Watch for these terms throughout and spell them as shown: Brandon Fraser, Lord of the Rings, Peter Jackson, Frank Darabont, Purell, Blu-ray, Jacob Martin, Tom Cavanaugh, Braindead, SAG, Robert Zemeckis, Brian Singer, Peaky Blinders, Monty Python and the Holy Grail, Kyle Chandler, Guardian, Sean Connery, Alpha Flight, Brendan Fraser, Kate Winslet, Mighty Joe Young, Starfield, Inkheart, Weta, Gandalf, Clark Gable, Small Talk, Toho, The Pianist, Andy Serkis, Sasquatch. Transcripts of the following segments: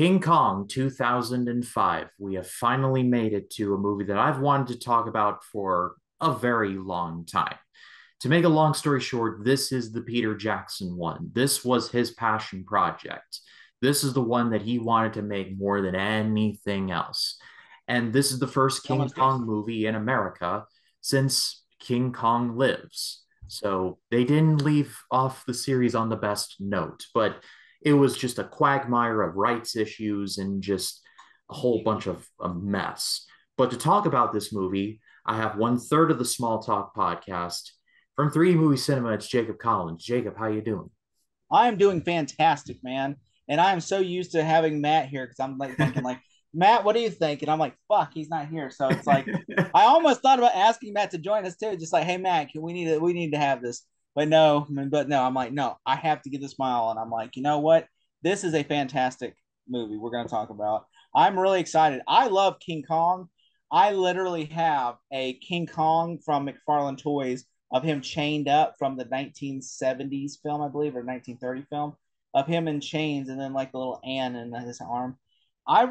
King Kong 2005. We have finally made it to a movie that I've wanted to talk about for a very long time. To make a long story short, this is the Peter Jackson one. This was his passion project. This is the one that he wanted to make more than anything else. And this is the first King Kong movie in America since King Kong Lives. So they didn't leave off the series on the best note, but it was just a quagmire of rights issues and just a whole bunch of a mess. But to talk about this movie, I have 1/3 of the Small Talk podcast. From 3D Movie Cinema, it's Jacob Collins. Jacob, how you doing? I'm doing fantastic, man. And I'm so used to having Matt here because I'm like thinking like, Matt, what do you think? And I'm like, fuck, he's not here. So it's like, I almost thought about asking Matt to join us too. Just like, hey, Matt, we need to have this. But no, I'm like, no, I have to get this mile. And I'm like, you know what? This is a fantastic movie we're going to talk about. I'm really excited. I love King Kong. I literally have a King Kong from McFarlane Toys of him chained up from the 1970s film, I believe, or 1930 film of him in chains. And then like the little Ann in his arm. I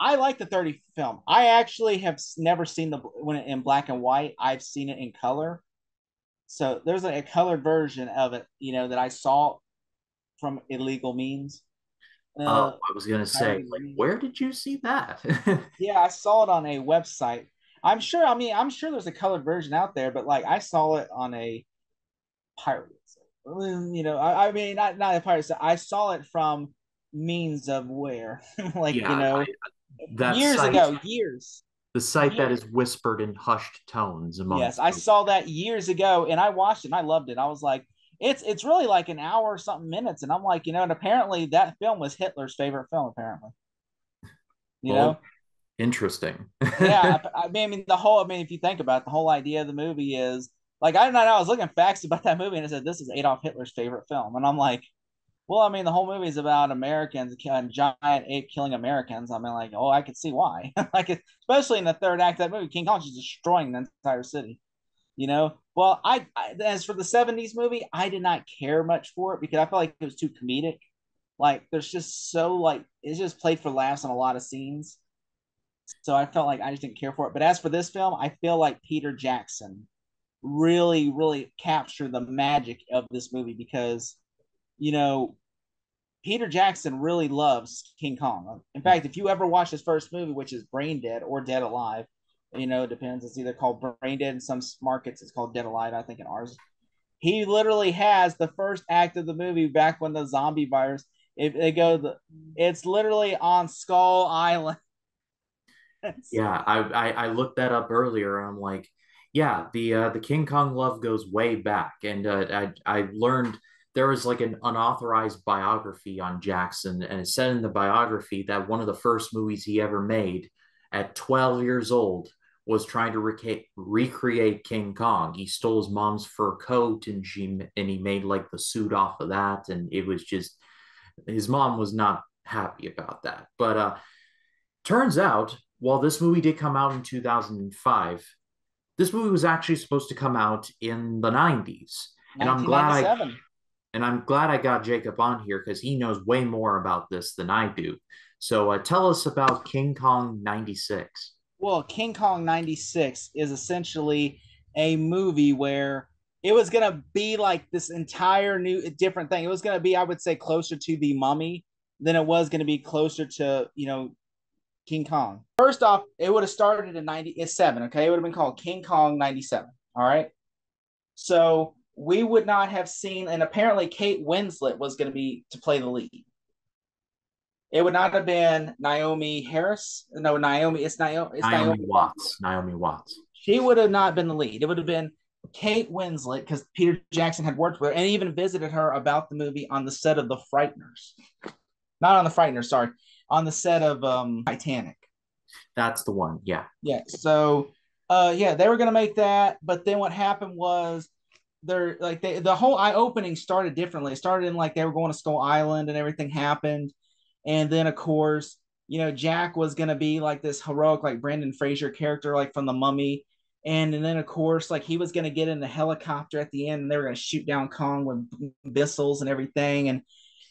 like the 30 film. I actually have never seen when in black and white. I've seen it in color. So there's like a colored version of it, you know, that I saw from illegal means. I was going to say, like, where did you see that? Yeah, I saw it on a website. I'm sure there's a colored version out there, but like I saw it on a pirate. You know, not a pirate. I saw it from means of where, like, yeah, you know, years ago. The site that is whispered in hushed tones. Yes, I saw that years ago, and I watched it, and I loved it. I was like, it's really like an hour or something minutes, and I'm like, you know, and apparently that film was Hitler's favorite film, apparently. You know? Interesting. Yeah, I mean, if you think about it, the whole idea of the movie is, like, I was looking at facts about that movie, and it said, this is Adolf Hitler's favorite film, and I'm like, well, I mean, the whole movie is about Americans and giant ape killing Americans. I mean, like, oh, I could see why. Like, especially in the third act of that movie, King Kong is destroying the entire city. You know, well, as for the 70s movie, I did not care much for it because I felt like it was too comedic. Like, there's just so like it's just played for laughs on a lot of scenes. So I felt like I just didn't care for it. But as for this film, I feel like Peter Jackson really, really captured the magic of this movie because, you know, Peter Jackson really loves King Kong. In fact, if you ever watch his first movie, which is Braindead or Dead Alive, you know, it depends. It's either called Braindead in some markets. It's called Dead Alive, I think, in ours. He literally has the first act of the movie back when the zombie virus, it's literally on Skull Island. Yeah, I looked that up earlier. And I'm like, yeah, the King Kong love goes way back. And I learned there was like an unauthorized biography on Jackson, and it said in the biography that one of the first movies he ever made at 12 years old was trying to recreate King Kong. He stole his mom's fur coat and he made like the suit off of that. And it was just, his mom was not happy about that. But turns out, while this movie did come out in 2005, this movie was actually supposed to come out in the 90s. And I'm glad I got Jacob on here because he knows way more about this than I do. So tell us about King Kong 96. Well, King Kong 96 is essentially a movie where it was going to be like this entire new different thing. It was going to be, I would say, closer to The Mummy than it was going to be closer to, you know, King Kong. First off, it would have started in 97, okay? It would have been called King Kong 97, all right? So we would not have seen, and apparently Kate Winslet was going to be to play the lead. It would not have been Naomi Watts. She would have not been the lead. It would have been Kate Winslet because Peter Jackson had worked with her and even visited her about the movie on the set of The Frighteners. Not on The Frighteners, sorry. On the set of Titanic. That's the one, yeah. Yeah, so, they were going to make that, but then what happened was the whole eye-opening started differently. It started in like they were going to Skull Island and everything happened. And then, of course, you know, Jack was going to be like this heroic, like Brandon Fraser character, like from The Mummy. And then, of course, like he was going to get in the helicopter at the end and they were going to shoot down Kong with missiles and everything. And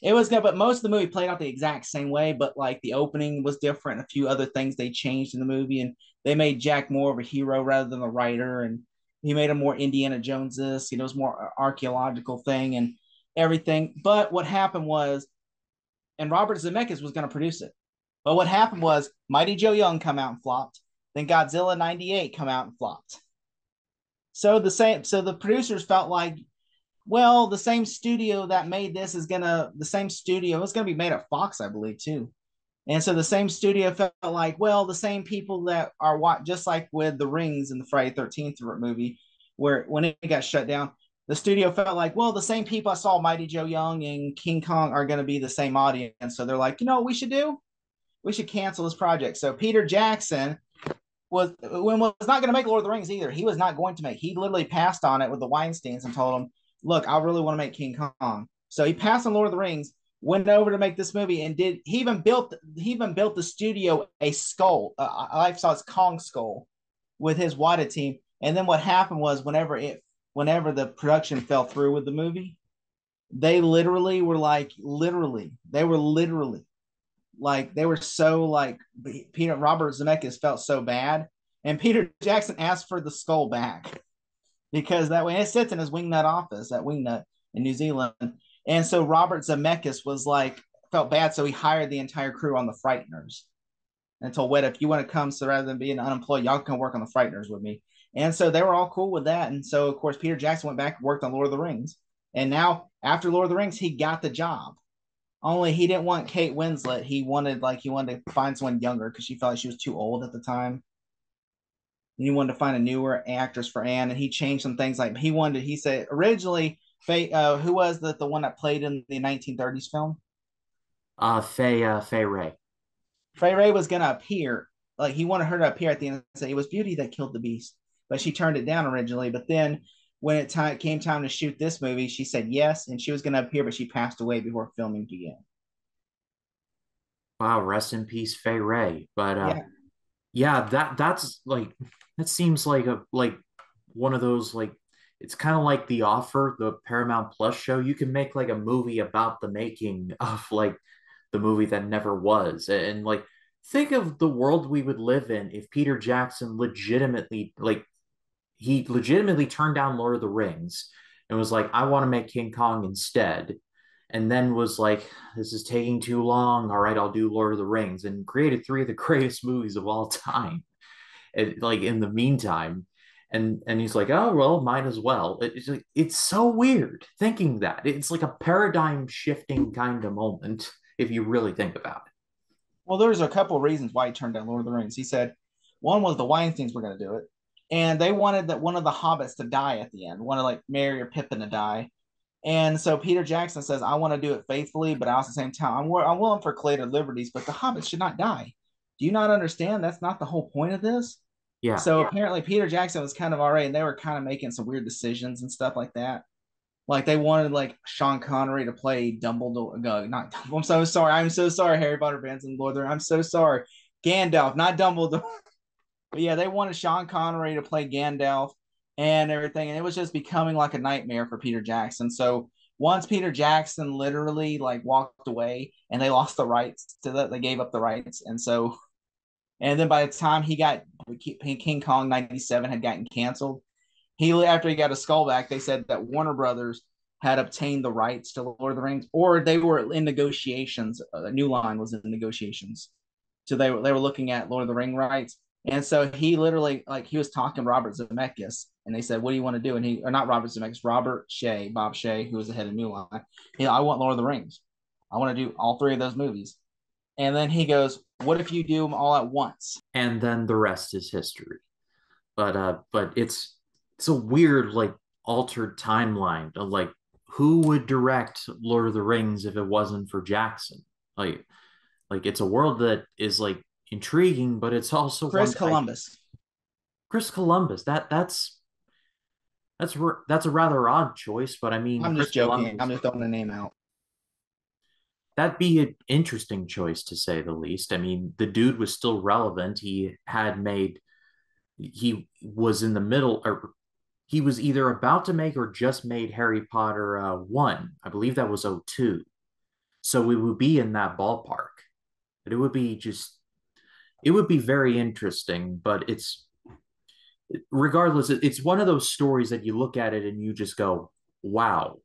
It was good, but most of the movie played out the exact same way, but like the opening was different. A few other things they changed in the movie, and they made Jack more of a hero rather than a writer, and he made him more Indiana Jones-esque. You know, it was more archaeological thing and everything. But what happened was, and Robert Zemeckis was going to produce it, but what happened was Mighty Joe Young come out and flopped. Then Godzilla '98 come out and flopped. So the producers felt like, well, the same studio that made this is gonna, the same studio, it's gonna be made at Fox, I believe, too. And so the same studio felt like, well, the same people that are just like with The Rings and the Friday 13th movie, where when it got shut down, the studio felt like, well, the same people I saw Mighty Joe Young and King Kong are gonna be the same audience. So they're like, you know what we should do? We should cancel this project. So Peter Jackson was not going to make Lord of the Rings either. He was not going to make. He literally passed on it with the Weinsteins and told them, "Look, I really want to make King Kong." So he passed on Lord of the Rings, went over to make this movie, and did. He even built the studio a skull, a life-size Kong skull, with his Weta team. And then what happened was, whenever the production fell through with the movie, they literally were like, Robert Zemeckis felt so bad, and Peter Jackson asked for the skull back, because that way it sits in his Wingnut office at Wingnut in New Zealand. And so Robert Zemeckis was like, felt bad, so he hired the entire crew on the Frighteners and told Weta, if you want to come, so rather than being unemployed, y'all can work on the Frighteners with me. And so they were all cool with that. And so of course Peter Jackson went back and worked on Lord of the Rings, and now after Lord of the Rings he got the job. Only he didn't want Kate Winslet. He wanted to find someone younger because she felt like she was too old at the time. And he wanted to find a newer actress for Anne, and he changed some things. Like he said originally, Faye, who was the one that played in the 1930s film? Faye Ray. Faye Ray was gonna appear. Like he wanted her to appear at the end and say it was beauty that killed the beast, but she turned it down originally. But then when it came time to shoot this movie, she said yes, and she was going to appear, but she passed away before filming began. Wow, rest in peace, Faye Ray. But yeah, that seems like one of those, like, it's kind of like The Offer, the Paramount Plus show. You can make like a movie about the making of like the movie that never was, and like think of the world we would live in if Peter Jackson legitimately turned down Lord of the Rings and was like, I want to make King Kong instead. And then was like, this is taking too long. All right, I'll do Lord of the Rings, and created three of the greatest movies of all time. And like in the meantime. And he's like, oh, well, might as well. It's so weird thinking that. It's like a paradigm shifting kind of moment if you really think about it. Well, there's a couple of reasons why he turned down Lord of the Rings. He said, one was the Weinsteins were going to do it. And they wanted that one of the hobbits to die at the end, one of like Merry or Pippin to die. And so Peter Jackson says, I want to do it faithfully, but also at the same time, I'm willing for creative liberties, but the hobbits should not die. Do you not understand? That's not the whole point of this. Yeah. So apparently Peter Jackson was kind of all right, and they were kind of making some weird decisions and stuff like that. Like they wanted like Sean Connery to play Dumbledore. Not Dumbledore. I'm so sorry. I'm so sorry, Harry Potter fans and Lord of the Rings. I'm so sorry. Gandalf, not Dumbledore. But yeah, they wanted Sean Connery to play Gandalf and everything, and it was just becoming like a nightmare for Peter Jackson. So once Peter Jackson literally like walked away, and they lost the rights to that, they gave up the rights, and then by the time King Kong '97 had gotten canceled, after he got a skull back, they said that Warner Brothers had obtained the rights to Lord of the Rings, or they were in negotiations. New Line was in negotiations, so they were looking at Lord of the Ring rights. And so he literally, like, he was talking to Robert Zemeckis, and they said, what do you want to do? And Bob Shea, who was the head of New Line, I want Lord of the Rings. I want to do all three of those movies. And then he goes, what if you do them all at once? And then the rest is history. But it's a weird, like, altered timeline of, like, who would direct Lord of the Rings if it wasn't for Jackson? Like it's a world that is, like, intriguing, but it's also Chris Columbus. That's a rather odd choice, but I mean, I'm just joking. Columbus, I'm just throwing the name out. That'd be an interesting choice, to say the least. I mean, the dude was still relevant. He was in the middle, or he was either about to make or just made Harry Potter 1. I believe that was 02. So we would be in that ballpark. But it would be just, it would be very interesting, but it's, regardless, it's one of those stories that you look at it and you just go, wow.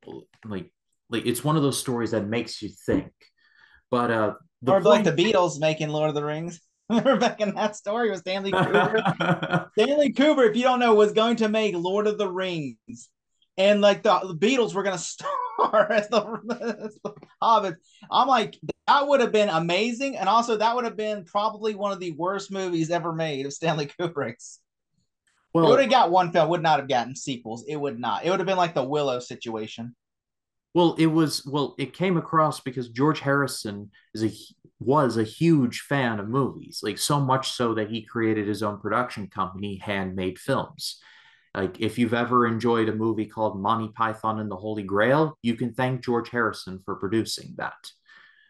Like it's one of those stories that makes you think. But or like the Beatles making Lord of the Rings. Remember back in that story with Stanley Kubrick? Stanley Kubrick, if you don't know, was going to make Lord of the Rings. And like the Beatles were going to star as the Hobbits. I'm like, that would have been amazing. And also that would have been probably one of the worst movies ever made of Stanley Kubrick's. Well, it would have got one film, would not have gotten sequels. It would not. It would have been like the Willow situation. Well, it came across because George Harrison was a huge fan of movies, like so much so that he created his own production company, Handmade Films. Like if you've ever enjoyed a movie called Monty Python and the Holy Grail, you can thank George Harrison for producing that.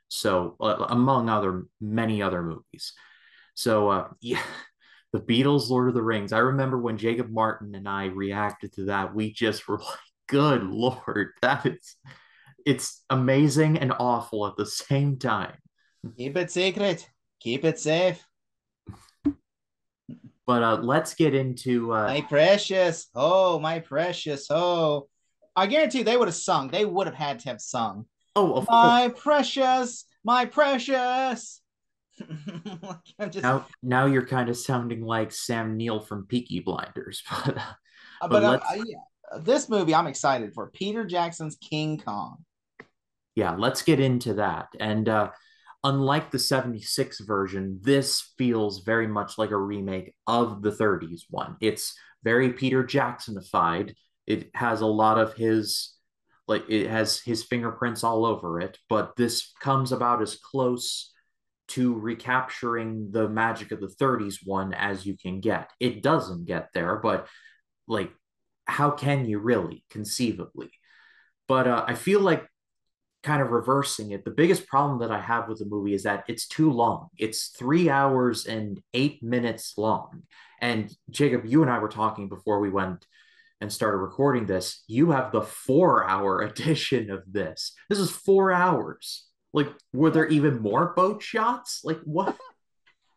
So among many other movies. So yeah, the Beatles, Lord of the Rings. I remember when Jacob Martin and I reacted to that, we just were like, good Lord, that is, it's amazing and awful at the same time. Keep it secret. Keep it safe. But let's get into... My precious. Oh, my precious. Oh, I guarantee they would have sung. They would have had to have sung. Oh, of course. My precious. My precious. I'm just... Now you're kind of sounding like Sam Neill from Peaky Blinders. But yeah. This movie I'm excited for. Peter Jackson's King Kong. Yeah, let's get into that. And unlike the 76 version, this feels very much like a remake of the 30s one. It's very Peter Jackson-ified. It has a lot of his, like, it has his fingerprints all over it, but this comes about as close to recapturing the magic of the 30s one as you can get. It doesn't get there, but, like, how can you really, conceivably? But I feel like kind of reversing it, the biggest problem that I have with the movie is that it's too long. It's 3 hours and 8 minutes long. And Jacob, you and I were talking before we went and started recording this. You have the 4 hour edition of this. This is 4 hours. Like, were there even more boat shots? Like, what?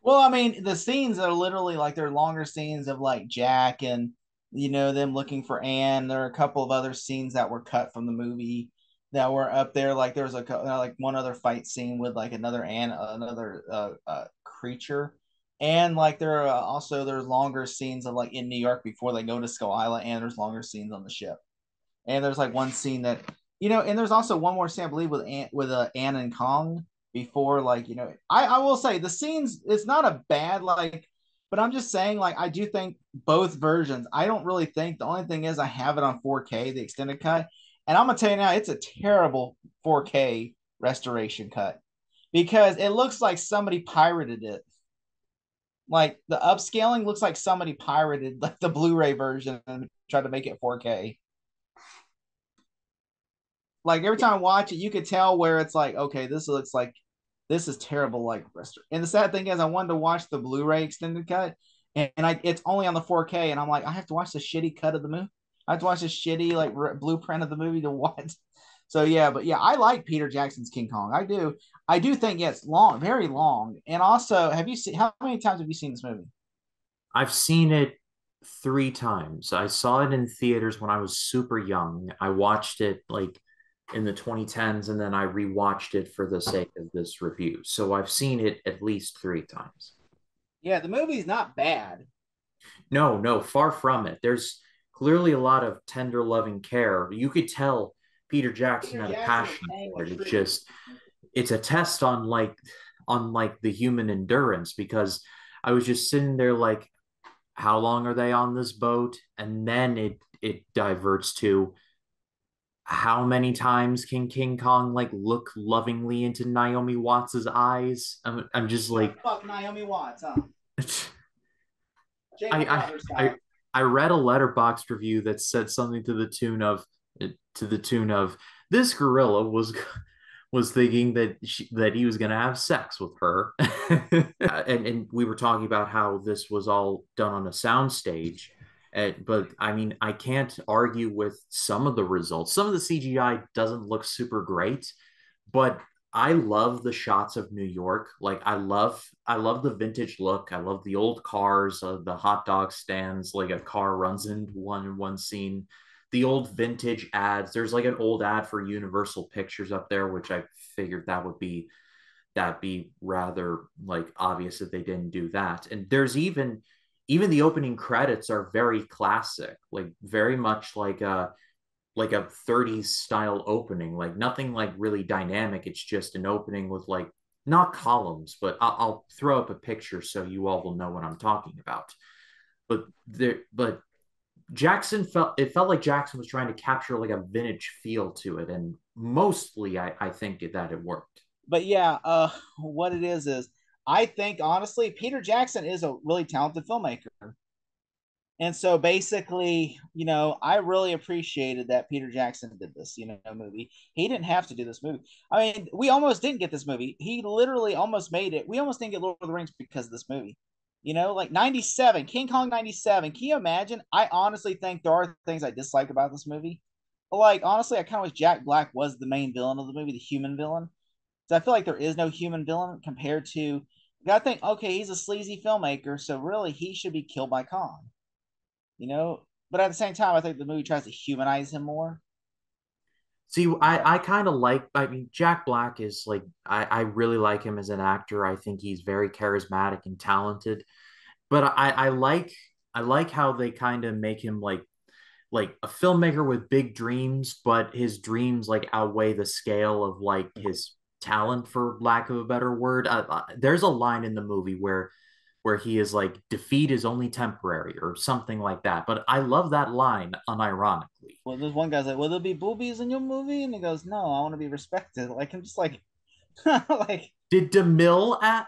Well, I mean, the scenes are literally like they're longer scenes of like Jack and, you know, them looking for Anne. There are a couple of other scenes that were cut from the movie that were up there. Like there's like one other fight scene with like another creature. And like there are also there's longer scenes of like in New York before they go to Skull Island, and there's longer scenes on the ship. And there's like one scene that, you know, and there's also one more scene I believe with Anne and Kong before, like, you know, I will say the scenes, it's not a bad, like, but I'm just saying, like, I do think both versions, I don't really think, the only thing is I have it on 4K, the extended cut. And I'm going to tell you now, it's a terrible 4K restoration cut because it looks like somebody pirated it. Like the upscaling looks like somebody pirated like the Blu-ray version and tried to make it 4K. Like every time I watch it, you could tell where it's like, okay, this looks like, this is terrible, like restoration. And the sad thing is I wanted to watch the Blu-ray extended cut, and it's only on the 4K, and I'm like, I have to watch the shitty cut of the movie. I had to watch a shitty like blueprint of the movie to watch. So yeah, but yeah, I like Peter Jackson's King Kong. I do think, yeah, it's long, very long. And also, how many times have you seen this movie? I've seen it 3 times. I saw it in theaters when I was super young. I watched it like in the 2010s, and then I rewatched it for the sake of this review. So I've seen it at least 3 times. Yeah, the movie's not bad. No, far from it. There's clearly a lot of tender, loving care. You could tell Peter Jackson had a passion for it. It's just, it's a test on the human endurance, because I was just sitting there like, how long are they on this boat? And then it diverts to how many times can King Kong like look lovingly into Naomi Watts' eyes? I'm just like, fuck Naomi Watts, huh? I read a Letterboxd review that said something to the tune of this gorilla was thinking that he was going to have sex with her. and we were talking about how this was all done on a soundstage. But I mean, I can't argue with some of the results. Some of the CGI doesn't look super great, but I love the shots of New York. Like I love the vintage look. I love the old cars, the hot dog stands, like a car runs into one in one scene. The old vintage ads. There's like an old ad for Universal Pictures up there, which I figured that would be, that'd be rather like obvious if they didn't do that. And there's even the opening credits are very classic, like very much like a 30s style opening, like nothing like really dynamic. It's just an opening with like, not columns, but I'll throw up a picture so you all will know what I'm talking about. But there, but Jackson felt, it felt like Jackson was trying to capture like a vintage feel to it. And mostly I think that it worked. But yeah, what it is I think honestly, Peter Jackson is a really talented filmmaker. And so basically, you know, I really appreciated that Peter Jackson did this, you know, movie. He didn't have to do this movie. I mean, we almost didn't get this movie. He literally almost made it. We almost didn't get Lord of the Rings because of this movie. You know, like 97, King Kong 97. Can you imagine? I honestly think there are things I dislike about this movie. But like, honestly, I kind of wish Jack Black was the main villain of the movie, the human villain. So I feel like there is no human villain compared to, I think, okay, he's a sleazy filmmaker, so really he should be killed by Kong. You know, but at the same time, I think the movie tries to humanize him more. See, I kind of like, I mean, Jack Black is like, I really like him as an actor. I think he's very charismatic and talented, but I like how they kind of make him like a filmmaker with big dreams, but his dreams like outweigh the scale of like his talent, for lack of a better word. There's a line in the movie where he is like, defeat is only temporary or something like that. But I love that line unironically. Well, there's one guy's like, will there be boobies in your movie? And he goes, no, I want to be respected. Like, I'm just like, like. Did DeMille at?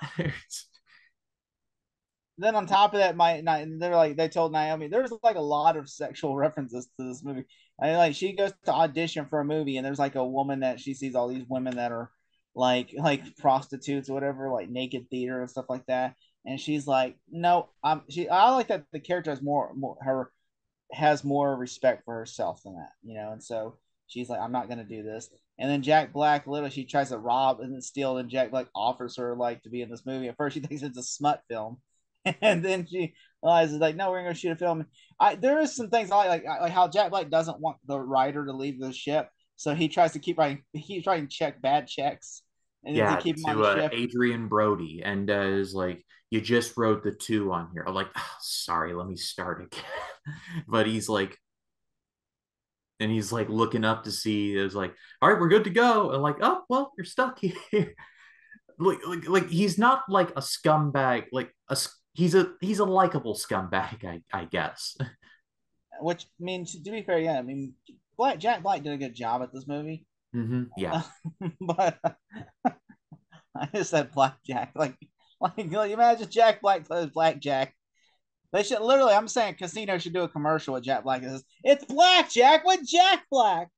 Then on top of that, they're like, they told Naomi, there's like a lot of sexual references to this movie. I mean, like, she goes to audition for a movie and there's like a woman that she sees all these women that are like prostitutes or whatever, like naked theater and stuff like that. And she's like, no, I like that the character has more respect for herself than that, you know? And so she's like, I'm not going to do this. And then Jack Black, literally, she tries to rob and steal, and Jack Black offers her like to be in this movie. At first she thinks it's a smut film. And then she realizes like, no, we're going to shoot a film. There is some things I like how Jack Black doesn't want the writer to leave the ship. So he tries to keep writing, he's writing bad checks. And yeah, to Adrian Brody, and is like, you just wrote the 2 on here. I'm like, oh, sorry, let me start again. But he's like, and he's like looking up to see, it was like, all right, we're good to go. And like, oh, well, you're stuck here. like he's not like a scumbag, he's a likable scumbag, I guess. Which, I mean, to be fair, yeah, I mean, Jack Black did a good job at this movie. Mm-hmm, yeah, but I just said blackjack. Like imagine Jack Black plays blackjack. They should literally. I'm saying Casino should do a commercial with Jack Black. It says, it's blackjack with Jack Black.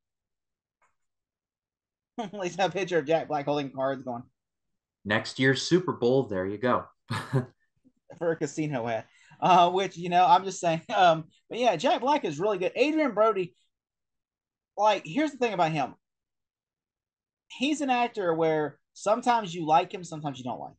At least a picture of Jack Black holding cards, going, next year's Super Bowl. There you go. For a casino ad, which, you know, I'm just saying. But yeah, Jack Black is really good. Adrian Brody. Like, here's the thing about him. He's an actor where sometimes you like him, sometimes you don't like him.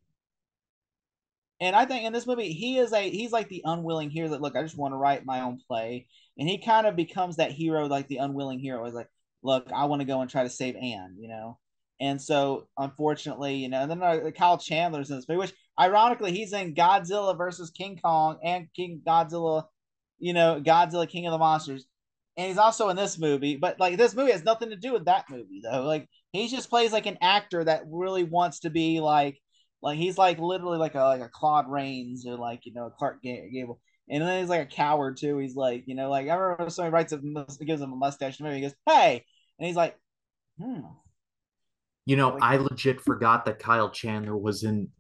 And I think in this movie, he's like the unwilling hero that, look, I just want to write my own play. And he kind of becomes that hero, like the unwilling hero. He's like, look, I want to go and try to save Anne, you know? And so, unfortunately, you know, and then Kyle Chandler's in this movie, which ironically, he's in Godzilla versus King Kong and King Godzilla, you know, Godzilla King of the Monsters. And he's also in this movie, but like this movie has nothing to do with that movie though. Like he just plays like an actor that really wants to be like he's like literally like a Claude Rains or like, you know, Clark Gable. And then he's like a coward too. He's like, you know, like I remember somebody gives him a mustache in the movie. He goes, hey, and he's like, You know, like, I legit forgot that Kyle Chandler was in.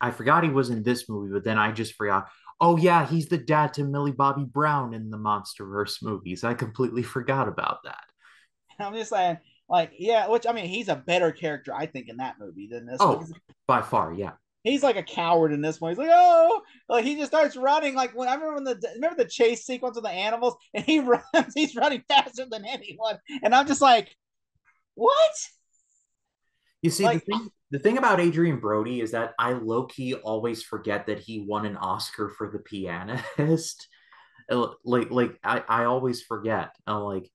I forgot he was in this movie, but then I just forgot. Oh yeah, he's the dad to Millie Bobby Brown in the MonsterVerse movies. I completely forgot about that. I'm just saying, like, yeah, which I mean, he's a better character, I think, in that movie than this. Oh, by far, yeah. He's like a coward in this one. He's like, oh, like he just starts running. Like when I remember the chase sequence with the animals, and he runs. He's running faster than anyone, and I'm just like, what? You see, like, the thing about Adrian Brody is that I low-key always forget that he won an Oscar for The Pianist. I always forget. I'm like,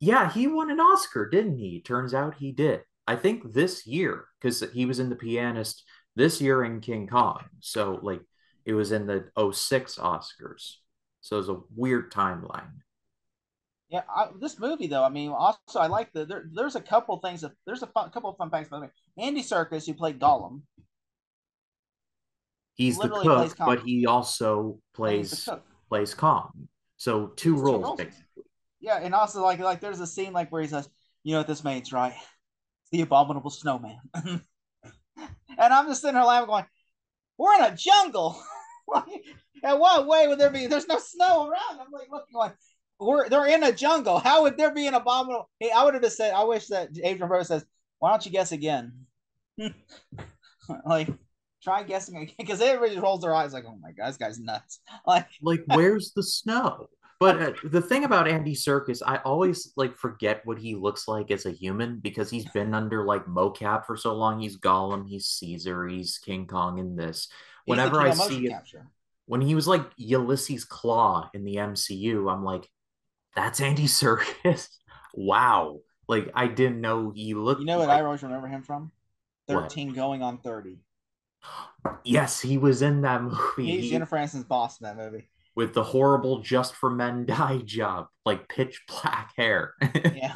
yeah, he won an Oscar, didn't he? Turns out he did. I think this year, because he was in The Pianist this year in King Kong. So, like, it was in the 2006 Oscars. So it was a weird timeline. Yeah, this movie, though, I mean, also, I like the, there's a couple things, there's a couple of fun facts about the movie. Andy Serkis, who played Gollum. He's the cook, but he also plays Kong. So two roles, basically. Yeah, and also, like there's a scene, like, where he says, you know what this means, right? It's the abominable snowman. And I'm just sitting here laughing, going, we're in a jungle. And what way would there be? There's no snow around. I'm like, looking like, they're in a jungle. How would there be an abominable? Hey, I would have just said, I wish that Adrian Brody says, why don't you guess again? Like, try guessing again. Because everybody rolls their eyes like, oh my God, this guy's nuts. Like where's the snow? But the thing about Andy Serkis, I always like forget what he looks like as a human because he's been under like mocap for so long. He's Gollum, he's Caesar, he's King Kong in this. Whenever I see it, when he was like Ulysses Claw in the MCU, I'm like, that's Andy Serkis. Wow. Like, I didn't know he looked. You know what I always remember him from? 13 what? Going on 30. Yes, he was in that movie. He's Jennifer Aniston's boss in that movie. With the horrible Just for Men dye job, like pitch black hair. Yeah.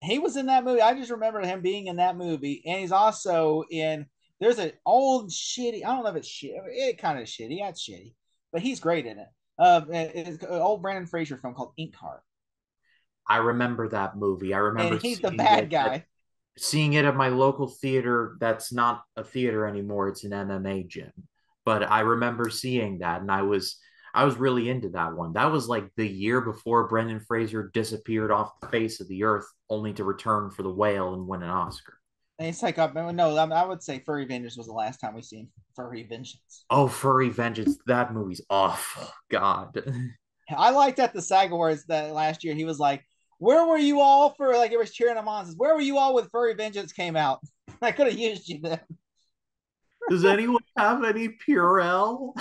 He was in that movie. I just remember him being in that movie. And he's also in, there's an old shitty, I don't know if it's shitty, it kind of shitty, that's shitty, but he's great in it. It's an old Brandon Fraser film called Inkheart. I remember that movie. I remember. And he's the bad guy. Seeing it at my local theater. That's not a theater anymore. It's an MMA gym. But I remember seeing that, and I was really into that one. That was like the year before Brendan Fraser disappeared off the face of the earth, only to return for The Whale and win an Oscar. And it's like, no, I would say Furry Vengeance was the last time we seen Furry Vengeance. Oh, Furry Vengeance. That movie's awful. God. I liked at the SAG Awards that last year, he was like, where were you all for, like, it was cheering him on. Says, where were you all when Furry Vengeance came out? I could have used you then. Does anyone have any Purell?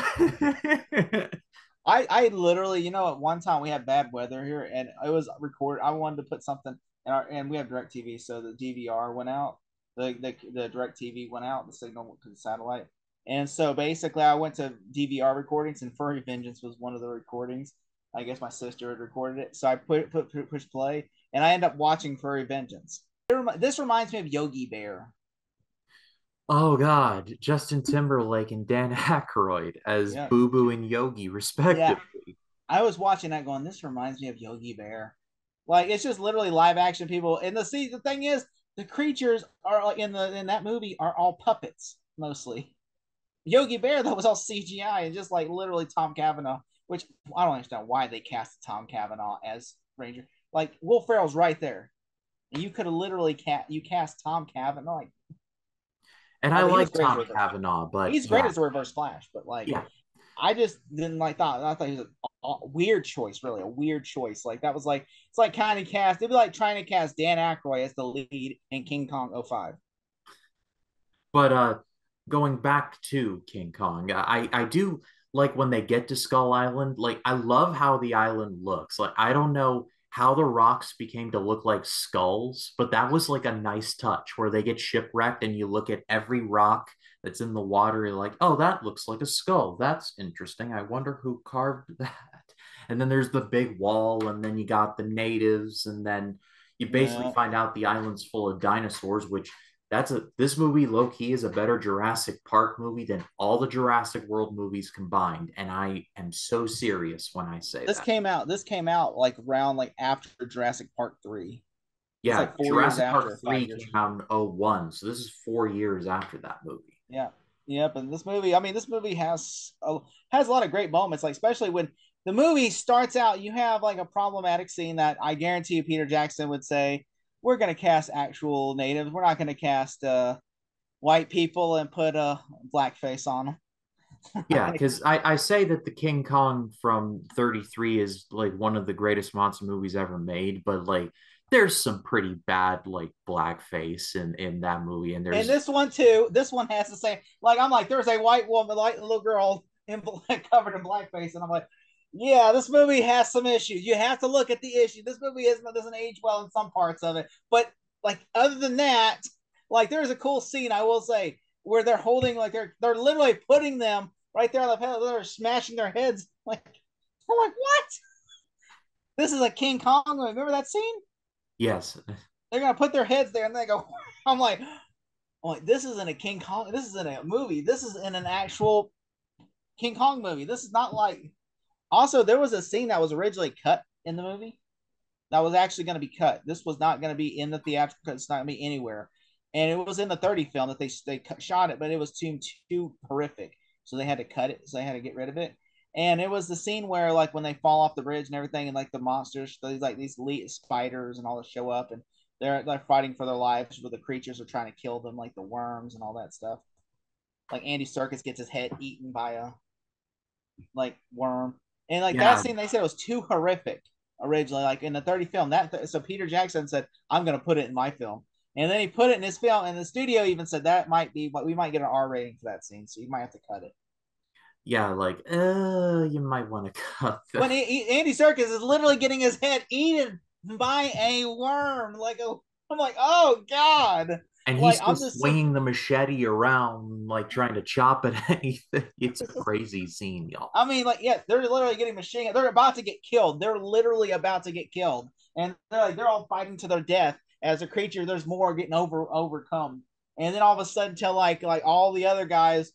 I literally, you know, at one time we had bad weather here and it was recorded. I wanted to put something in and we have DirecTV, so the DVR went out. The DirecTV went out, the signal to the satellite. And so basically I went to DVR recordings and Furry Vengeance was one of the recordings. I guess my sister had recorded it. So I push play and I end up watching Furry Vengeance. This reminds me of Yogi Bear. Oh, God. Justin Timberlake and Dan Aykroyd as Boo Boo and Yogi, respectively. Yeah. I was watching that going, this reminds me of Yogi Bear. Like, it's just literally live action people. And the thing is, the creatures are in that movie are all puppets, mostly. Yogi Bear, though, was all CGI and just, like, literally Tom Cavanaugh, which I don't understand why they cast Tom Cavanaugh as Ranger. Like, Will Ferrell's right there. And you could have literally cast Tom Cavanaugh, like, and I like Tom Cavanaugh, but he's great as a Reverse Flash. But like, I just didn't like that. I thought he was a weird choice, really a weird choice. Like that was like it's like kind of cast. It'd be like trying to cast Dan Aykroyd as the lead in King Kong 05. But going back to King Kong, I do like when they get to Skull Island. Like I love how the island looks. Like I don't know how the rocks became to look like skulls, but that was like a nice touch where they get shipwrecked and you look at every rock that's in the water, you're like, oh, that looks like a skull. That's interesting. I wonder who carved that. And then there's the big wall, and then you got the natives, and then you basically find out the island's full of dinosaurs, which this movie, low-key, is a better Jurassic Park movie than all the Jurassic World movies combined, and I am so serious when I say that. This came out like around like after Jurassic Park 3. Yeah, like Jurassic Park 3 came out in 2001, so this is 4 years after that movie. Yeah, yep, and this movie, I mean, this movie has a lot of great moments, like especially when the movie starts out, you have like a problematic scene that I guarantee you Peter Jackson would say, we're going to cast actual natives. We're not going to cast white people and put a blackface on them. Yeah, because I say that the King Kong from 1933 is like one of the greatest monster movies ever made, but like there's some pretty bad like blackface in that movie, and there's this one too. This one has the same. Like I'm like, there's a white woman, like a little girl in black, covered in blackface, and I'm like, yeah, this movie has some issues. You have to look at the issue. This movie doesn't age well in some parts of it, but like other than that, like there's a cool scene I will say where they're holding like they're literally putting them right there on the pedal. They're smashing their heads like. I'm like, what? This is a King Kong movie. Remember that scene? Yes. They're gonna put their heads there and they go. I'm like, this isn't a King Kong. This isn't a movie. This is in an actual King Kong movie. This is not like. Also, there was a scene that was originally cut in the movie that was actually going to be cut. This was not going to be in the theatrical cut. It's not going to be anywhere. And it was in the 30 film that they shot it, but it was too horrific. So they had to cut it. So they had to get rid of it. And it was the scene where, like, when they fall off the bridge and everything, and, like, the monsters, these elite spiders and all that show up, and they're fighting for their lives, but the creatures are trying to kill them, like the worms and all that stuff. Like, Andy Serkis gets his head eaten by a, like, worm. And, like, that scene, they said it was too horrific originally. Like, in the 30 film, so Peter Jackson said, I'm going to put it in my film. And then he put it in his film, and the studio even said that might be, but we might get an R rating for that scene, so you might have to cut it. Yeah, like, you might want to cut that. When Andy Serkis is literally getting his head eaten by a worm. Like, I'm like, oh, God. And like, he's just swinging the machete around, like, trying to chop at anything. It's a crazy scene, y'all. I mean, like, yeah, they're literally getting machine. They're about to get killed. They're literally about to get killed. And they're all fighting to their death. As a creature, there's more getting overcome. And then all of a sudden, till, like all the other guys...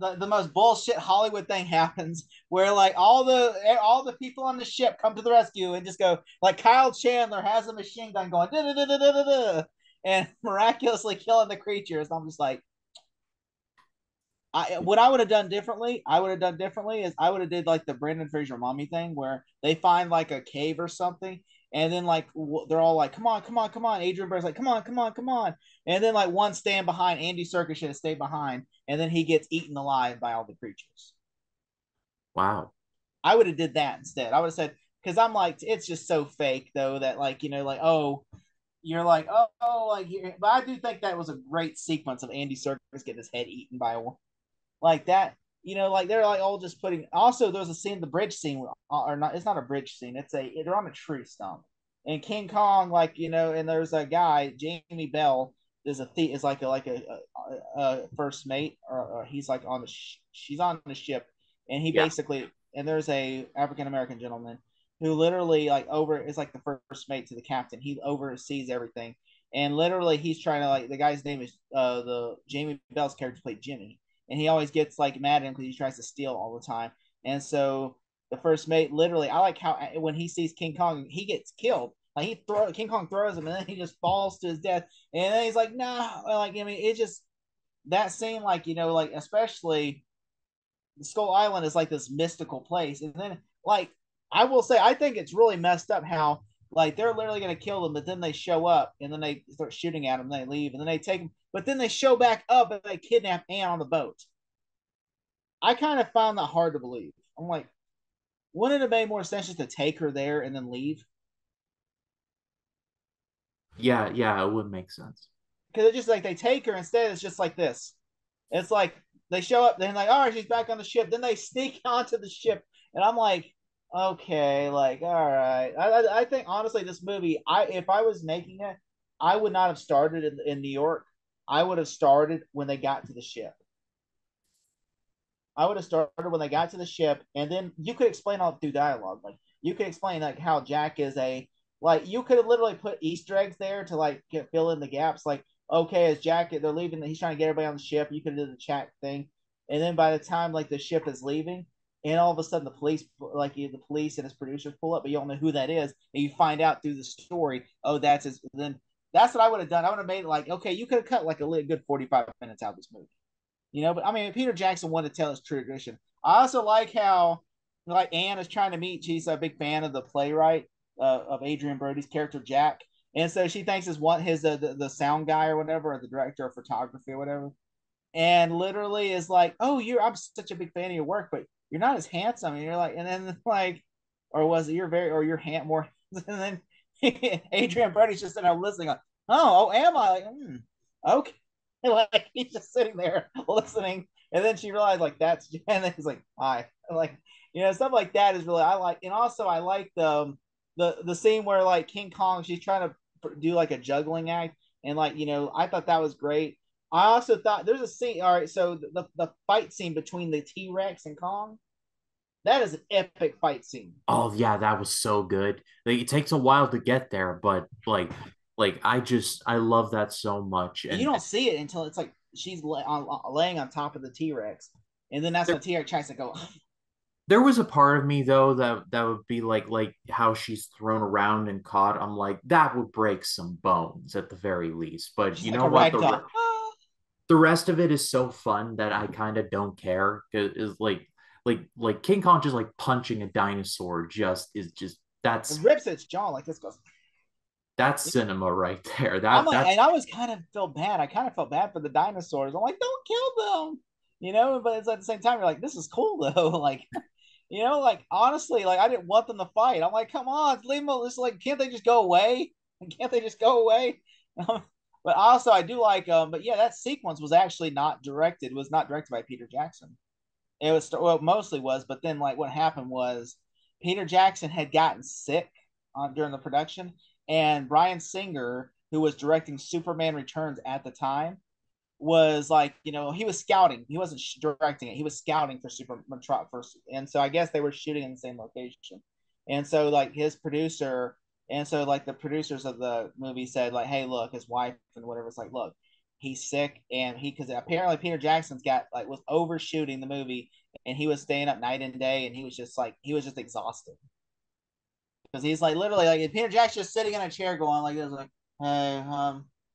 The most bullshit Hollywood thing happens where like all the people on the ship come to the rescue and just go like Kyle Chandler has a machine gun going da, da, da, da, da, da, and miraculously killing the creatures. I'm just like, what I would have done differently. I would have did like the Brendan Fraser Mummy thing where they find like a cave or something. And then, like, they're all like, come on, come on, come on. Adrian Brody's like, come on, come on, come on. And then, like, one stand behind. Andy Serkis should have stayed behind. And then he gets eaten alive by all the creatures. Wow. I would have did that instead. I would have said, because I'm like, it's just so fake, though, that, like, you know, like, oh, you're like, oh, like, you're... But I do think that was a great sequence of Andy Serkis getting his head eaten by a one. Like that, you know, like, they're, like, all just putting... Also, there's a scene, the bridge scene, or not, it's not a bridge scene, they're on a tree stump. And King Kong, like, you know, and there's a guy, Jamie Bell, is like a first mate, or he's, like, on the... She's on the ship, and he basically... And there's a African-American gentleman who literally, like, is, like, the first mate to the captain. He oversees everything. And literally, he's trying to, like... The guy's name is... the Jamie Bell's character played Jimmy. And he always gets, like, mad at him because he tries to steal all the time. And so the first mate, literally, I like how when he sees King Kong, he gets killed. Like, King Kong throws him, and then he just falls to his death. And then he's like, nah. Like, I mean, it's just that scene, like, you know, like, especially Skull Island is, like, this mystical place. And then, like, I will say, I think it's really messed up how, like, they're literally going to kill them, but then they show up, and then they start shooting at them, and they leave, and then they take them. But then they show back up and they kidnap Anne on the boat. I kind of found that hard to believe. I'm like, wouldn't it have made more sense just to take her there and then leave? Yeah, it would make sense. Because it's just like they take her instead. It's just like this. It's like they show up. They're like, all right, she's back on the ship. Then they sneak onto the ship. And I'm like, okay, like, all right. I think, honestly, this movie, if I was making it, I would not have started in New York. I would have started when they got to the ship. And then you could explain all through dialogue. Like, you could explain, like, how Jack is a... Like, you could have literally put Easter eggs there to, like, fill in the gaps. Like, okay, as Jack, they're leaving, he's trying to get everybody on the ship. You could do the chat thing. And then by the time, like, the ship is leaving, and all of a sudden the police and his producers pull up, but you don't know who that is. And you find out through the story, oh, that's his... Then that's what I would have done. I would have made it like, okay, you could have cut like a good 45 minutes out of this movie. You know, but I mean, Peter Jackson wanted to tell his true tradition. I also like how, like, Anne is trying to meet, she's a big fan of the playwright of Adrian Brody's character, Jack. And so she thinks the sound guy or whatever, or the director of photography or whatever. And literally is like, oh, I'm such a big fan of your work, but you're not as handsome. And you're like, and then like, or was it you're more, and then Adrian Brody's just sitting there listening. Like, oh, am I? Like, okay. Like, he's just sitting there listening. And then she realized, like, that's Jen. And then he's like, hi. Like, you know, stuff like that is really, I like. And also, I like the scene where, like, King Kong, she's trying to do, like, a juggling act. And, like, you know, I thought that was great. I also thought there's a scene. All right. So the fight scene between the T-Rex and Kong. That is an epic fight scene. Oh, yeah. That was so good. Like, it takes a while to get there, but like I love that so much. And you don't see it until it's like she's laying on top of the T-Rex. And then that's when T-Rex tries to go. There was a part of me, though, that would be like how she's thrown around and caught. I'm like, that would break some bones at the very least. But she's, you know what? The rest of it is so fun that I kind of don't care. It's like King Kong just like punching a dinosaur it rips its jaw like this goes. That's cinema right there. I always kind of feel bad. I kind of felt bad for the dinosaurs. I'm like, don't kill them, you know. But it's at the same time, you're like, this is cool though. Like, you know, like honestly, like I didn't want them to fight. I'm like, come on, leave them. It's like, can't they just go away? Can't they just go away? But also, I do like. But yeah, that sequence was actually not directed by Peter Jackson. It was mostly was, but then like what happened was Peter Jackson had gotten sick during the production. And Brian Singer, who was directing Superman Returns at the time, was like, you know, he was scouting. He wasn't directing it. He was scouting for Superman first. And so I guess they were shooting in the same location. And so like his producer, and so like the producers of the movie said like, hey, look, his wife and whatever. It's like, look, he's sick. And because apparently Peter Jackson's was overshooting the movie and he was staying up night and day. And he was just like, he was just exhausted. Because he's like literally like Peter Jackson just sitting in a chair going like this, like hey,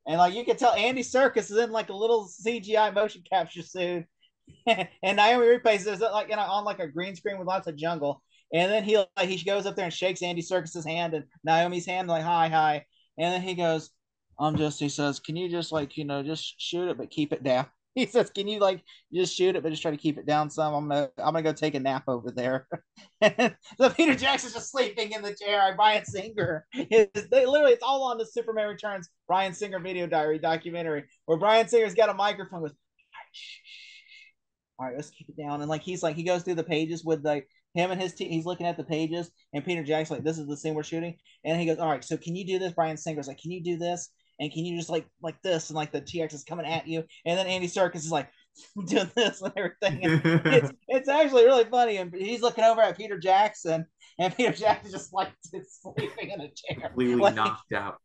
and like you can tell Andy Serkis is in like a little CGI motion capture suit, and Naomi Watts is like on like a green screen with lots of jungle, and then he goes up there and shakes Andy Serkis's hand and Naomi's hand like hi, and then he goes, he says, can you just like you know just shoot it but keep it down. He says, can you like just shoot it, but just try to keep it down some? I'm gonna go take a nap over there. So Peter Jackson's just sleeping in the chair. Brian Singer. It's all on the Superman Returns Brian Singer video diary documentary where Brian Singer's got a microphone with all right, let's keep it down. And like he's like he goes through the pages with like him and his team, he's looking at the pages, and Peter Jackson's like, this is the scene we're shooting. And he goes, all right, so can you do this? Brian Singer's like, can you do this? And can you just like this? And like the T-Rex is coming at you. And then Andy Serkis is like doing this and everything. And it's actually really funny. And he's looking over at Peter Jackson. And Peter Jackson's just like sleeping in a chair. Completely like, knocked out.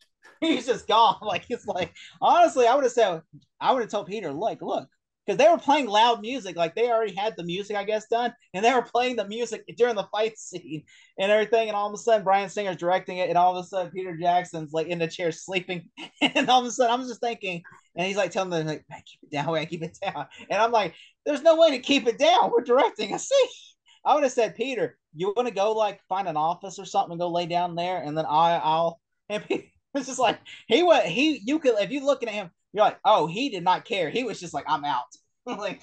He's just gone. Like it's like, honestly, I would have told Peter, like, look. Because they were playing loud music. Like they already had the music, I guess, done. And they were playing the music during the fight scene and everything. And all of a sudden, Brian Singer's directing it. And all of a sudden, Peter Jackson's like in the chair sleeping. And all of a sudden, I'm just thinking, and he's like telling them, like, keep it down, keep it down. And I'm like, there's no way to keep it down. We're directing a scene. I would have said, Peter, you want to go like find an office or something and go lay down there. And then I'll. And Peter was just like, if you're looking at him, you're like, oh, he did not care. He was just like, I'm out. like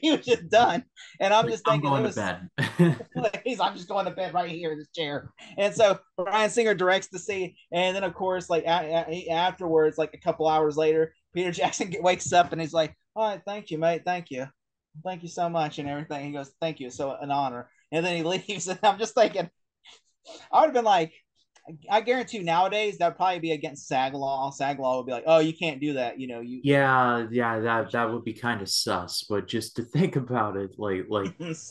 he was just done. And I'm just thinking, I'm going to bed. I'm just going to bed right here in this chair. And so Brian Singer directs the scene. And then, of course, like afterwards, like a couple hours later, Peter Jackson wakes up and he's like, all right, thank you, mate. Thank you. Thank you so much and everything. He goes, thank you. So an honor. And then he leaves. And I'm just thinking, I would have been like, I guarantee nowadays that'd probably be against SAG-law. SAG-law would be like, "Oh, you can't do that," you know. That would be kind of sus. But just to think about it, like it's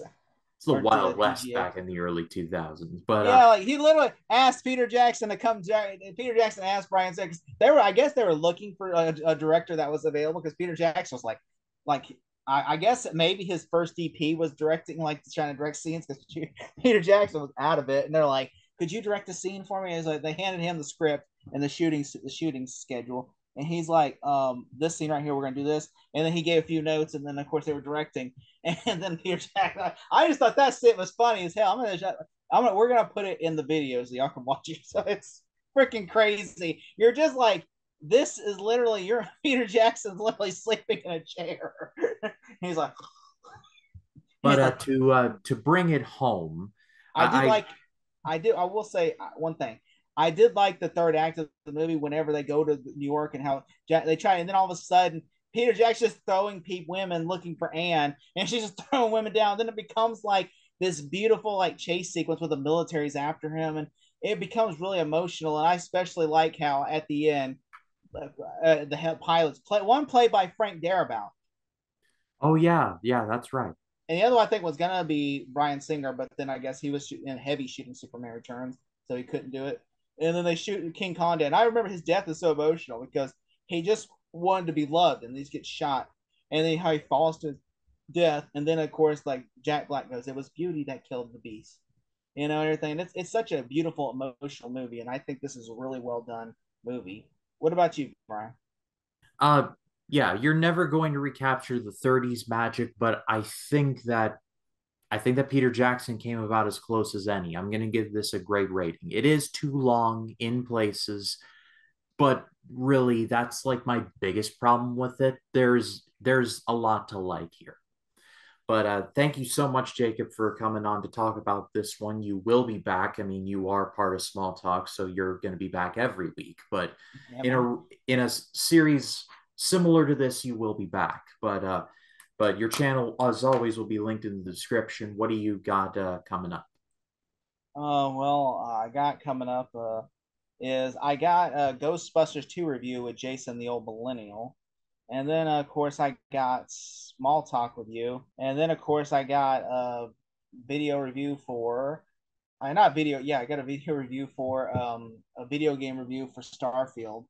the Wild West back in the early 2000s. But yeah, like he literally asked Peter Jackson to come. Peter Jackson asked Brian Singer. I guess they were looking for a director that was available because Peter Jackson was like. I guess maybe his first EP was directing, like trying to direct scenes because Peter Jackson was out of it, and they're like, could you direct the scene for me? Is like they handed him the script and the shooting schedule, and he's like, this scene right here, we're gonna do this, and then he gave a few notes, and then of course they were directing, and then Peter Jackson. I just thought that shit was funny as hell. We're gonna put it in the videos so y'all can watch it. So it's freaking crazy. You're just like, this is literally Peter Jackson's literally sleeping in a chair. He's like, but to bring it home, I will say one thing. I did like the third act of the movie whenever they go to New York and how they try. And then all of a sudden, Peter Jackson's just throwing women looking for Anne, and she's just throwing women down. Then it becomes like this beautiful like chase sequence with the military's after him. And it becomes really emotional. And I especially like how at the end, the pilots played by Frank Darabont. Oh, yeah, that's right. And the other one I think was going to be Brian Singer, but then I guess he was shooting Superman Returns, so he couldn't do it. And then they shoot King Kong dead. And I remember his death is so emotional because he just wanted to be loved, and he just gets shot. And then how he falls to death. And then, of course, like Jack Black goes, it was beauty that killed the beast. You know, and everything. It's such a beautiful, emotional movie, and I think this is a really well-done movie. What about you, Brian? Yeah, you're never going to recapture the 30s magic, but I think that Peter Jackson came about as close as any. I'm going to give this a great rating. It is too long in places, but really that's like my biggest problem with it. There's a lot to like here. But thank you so much, Jacob, for coming on to talk about this one. You will be back. I mean, you are part of Small Talk, so you're going to be back every week. But in a series similar to this, you will be back. But your channel, as always, will be linked in the description. What do you got coming up? I got coming up is Ghostbusters 2 review with Jason, the old millennial. And then, of course, I got Small Talk with you. And then, of course, I got a video review for... I got a video review for a video game review for Starfield.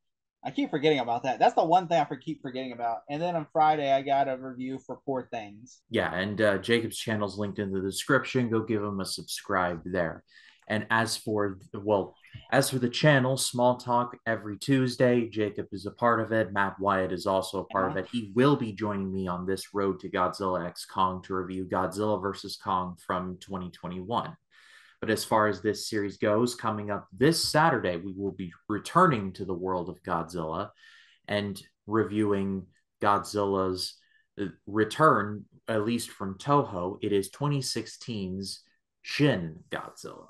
I keep forgetting about that. That's the one thing I keep forgetting about. And then on Friday, I got a review for Poor Things. Yeah, and Jacob's channel's linked in the description. Go give him a subscribe there. And as for the channel, Small Talk every Tuesday, Jacob is a part of it. Matt Wyatt is also a part of it. He will be joining me on this road to Godzilla x Kong to review Godzilla vs. Kong from 2021. But as far as this series goes, coming up this Saturday, we will be returning to the world of Godzilla and reviewing Godzilla's return, at least from Toho. It is 2016's Shin Godzilla.